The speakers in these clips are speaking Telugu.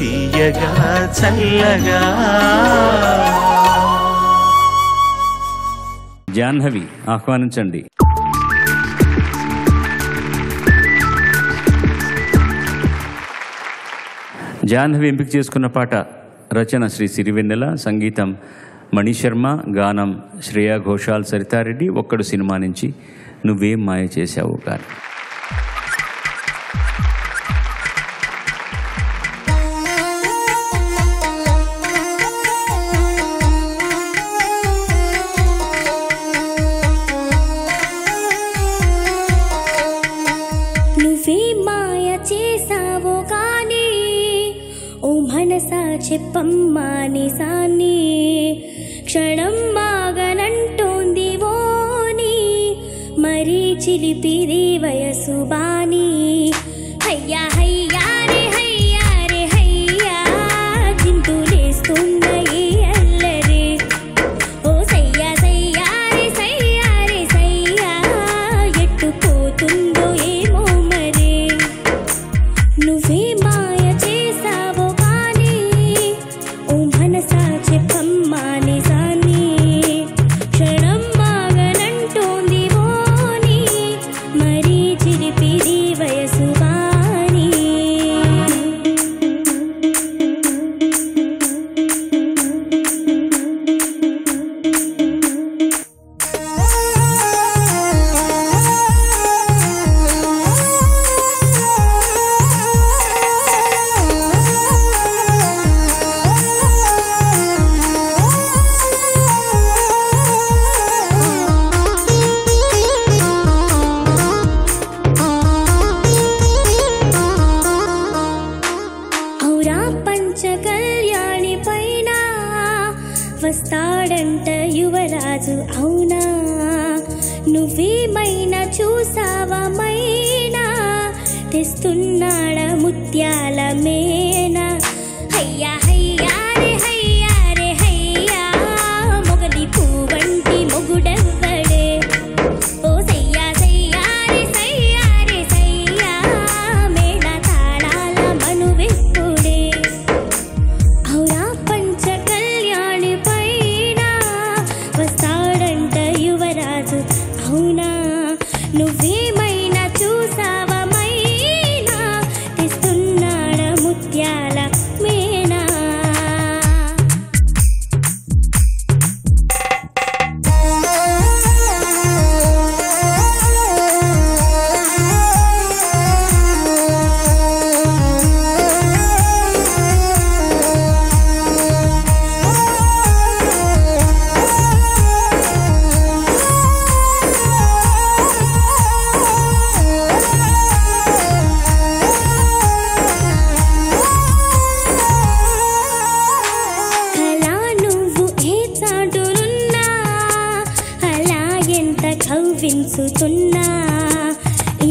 తీయగా చల్లగా. జాహ్నవి ఆహ్వానించండి. జాహ్నవి ఎంపిక చేసుకున్న పాట రచన శ్రీ సిరివెన్నెల, సంగీతం మణిశర్మ, గానం శ్రేయా ఘోషాల్, సరితారెడ్డి. ఒక్కడు సినిమా నుంచి నువ్వేం మాయ చేశావు గారు. చెప్పమ్మా నిజాన్ని క్షణం బాగనంటోంది ఓని మరీ చిలిపిది వయసు బాని. హయ్యా హయ్యా రే హయ్యా రే హయ్యా జింతులేస్తుందయ్యే అల్లరే ఓ సయ్యా సయ్యా రే సయ్యా ఎట్టుపోతుందో ఏమో మరే. నువ్వే వస్తాడంట యువరాజు అవునా నువ్వేమైనా చూసావమైనా తెస్తున్నాడా ముత్యాల మేనా. హయ్యా హయ్యా రే హయ్యా రే హయ్యా మొగలి పువ్వంటి మొగుడవ్వడే ఓ సయ్యా సయ్యా రే సయ్యా మేడ తాళాల మనువెప్పుడే. అవునా నువ్వేమైనా చూసావమైనా తెస్తున్నాడ ముత్యాల మేనా.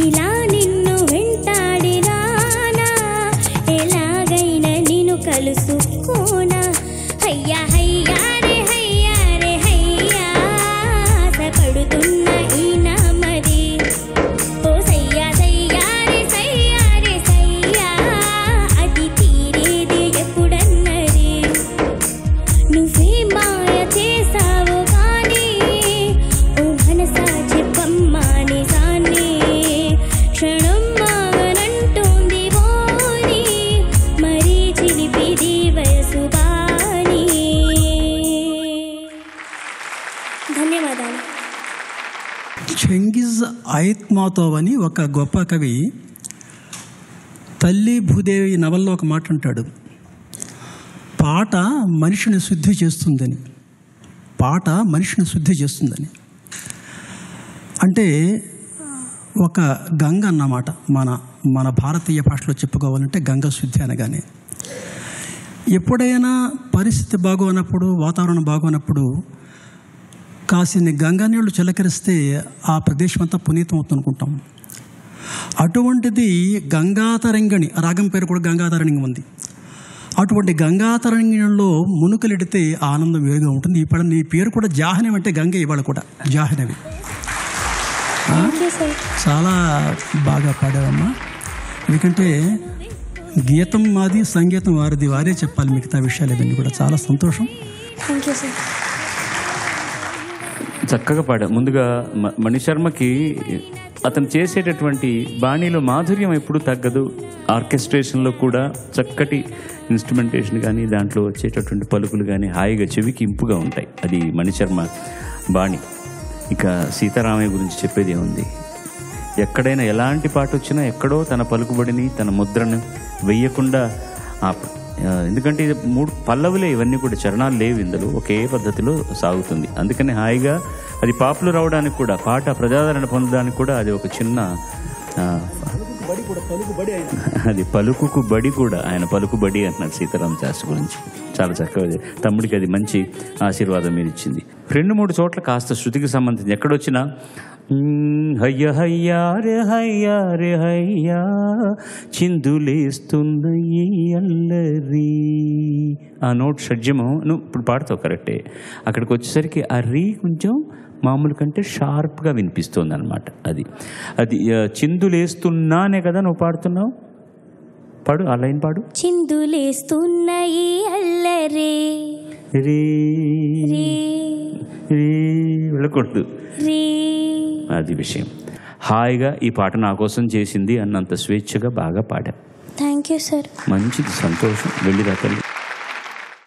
ఇలా నిన్ను వెంటాడినానా ఎలాగైనా నిన్ను కలుసుకోనా. హయ్యా హయ్యా రే హయ్యా రే హయ్యా పడుతున్న ఈనా మరి ఓ సయ్యా రే సయ్యా అది తీరేది ఎప్పుడన్నది. నువ్వే మాయ చేసావు కానీ ఓ మనసా చెంగిజ్ అయత్ మాతోవ్ అని ఒక గొప్ప కవి తల్లి భూదేవి నవల్లో ఒక మాట అంటాడు, పాట మనిషిని శుద్ధి చేస్తుందని. పాట మనిషిని శుద్ధి చేస్తుందని అంటే ఒక గంగ అన్నమాట. మన భారతీయ భాషలో చెప్పుకోవాలంటే గంగ శుద్ధి అనగానే. ఎప్పుడైనా పరిస్థితి బాగోనప్పుడు, వాతావరణం బాగోనప్పుడు కాసిని గంగా నీళ్లు చిలకరిస్తే ఆ ప్రదేశం అంతా పునీతం అవుతుంది అనుకుంటాం. అటువంటిది గంగాతరంగిణి, రాగం పేరు కూడా గంగాతరంగి ఉంది. అటువంటి గంగాతరంగిణిలో మునుకలెడితే ఆనందం వేరుగా ఉంటుంది. ఇప్పుడు నీ పేరు కూడా జాహ్నవి అంటే గంగ ఇవాళ కూడా జాహ్నవి. చాలా బాగా పాడావమ్మా. ఎందుకంటే గీతం మాది, సంగీతం వారిది, వారే చెప్పాలి మిగతా విషయాలు ఇవన్నీ కూడా. చాలా సంతోషం. Thank you sir. చక్కగా పాడారు. ముందుగా మణిశర్మకి అతను చేసేటటువంటి బాణీలో మాధుర్యం ఎప్పుడూ తగ్గదు. ఆర్కెస్ట్రేషన్లో కూడా చక్కటి ఇన్స్ట్రుమెంటేషన్ కానీ దాంట్లో వచ్చేటటువంటి పలుకులు కానీ హాయిగా చెవికి ఇంపుగా ఉంటాయి. అది మణిశర్మ బాణి. ఇక సీతారామయ్య గురించి చెప్పేది ఏముంది, ఎక్కడైనా ఎలాంటి పాట వచ్చినా ఎక్కడో తన పలుకుబడిని తన ముద్రను వెయ్యకుండా ఆపడు. ఎందుకంటే ఇది 3 పల్లవులే, ఇవన్నీ కూడా చరణాలు లేవు ఇందులో, ఒకే పద్ధతిలో సాగుతుంది. అందుకని హాయిగా అది పాపులర్ అవడానికి కూడా, పాట ప్రజాదరణ పొందడానికి కూడా అది ఒక చిన్న అది పలుకుకు బడి కూడా. ఆయన పలుకుబడి అంటున్నారు సీతారామ శాస్త్రి గురించి. చాలా చక్కగా తమ్ముడికి అది మంచి ఆశీర్వాదం మీరు ఇచ్చింది. 2-3 చోట్ల కాస్త శృతికి సంబంధించి ఎక్కడొచ్చినా హయ్య హయ్యా రే హయ్యా రే హయ్యా చిందులేస్తున్న ఈ అల్లరి, ఆ నోట్ షడ్జము నువ్వు ఇప్పుడు పాడుతావు కరెక్టే, అక్కడికి వచ్చేసరికి ఆ రీ కొంచెం మామూలు కంటే షార్ప్గా వినిపిస్తుంది అనమాట. అది అది చిందులేస్తున్నానే కదా నువ్వు పాడుతున్నావు. పాడు ఆ లైన్ పాడు. చిందులేస్తున్న ఈ అల్లరి రీ రీ రీ వెళ్ళకూడదు. రీ అది విషయం. హాయిగా ఈ పాట నా కోసం చేసింది అన్నంత స్వేచ్ఛగా బాగా పాడారు. Thank you sir. మంచిది, సంతోషం. వెళ్ళి రాకండి.